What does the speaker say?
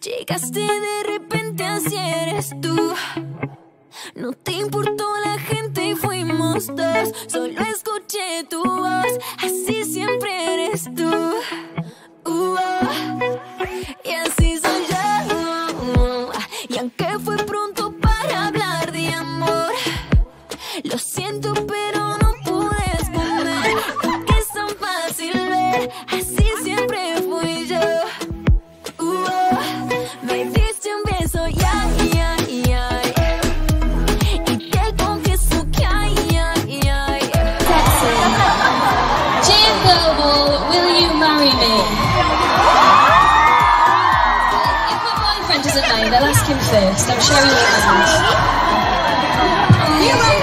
Llegaste de repente, así eres tú. No te importó la gente y fuimos dos. Solo escuché tu voz, así siempre eres tú. Y así soy yo. Y aunque fue pronto para hablar de amor, lo siento pero no pude esconder lo que es tan fácil ver. Así siempre fui yo. Me diste un beso, ya, ya, ya. Y te confieso que ay, ay, ay. Jane Goebel, will you marry me? If my boyfriend doesn't mind, I'll ask him first. I'm sure he won't mind.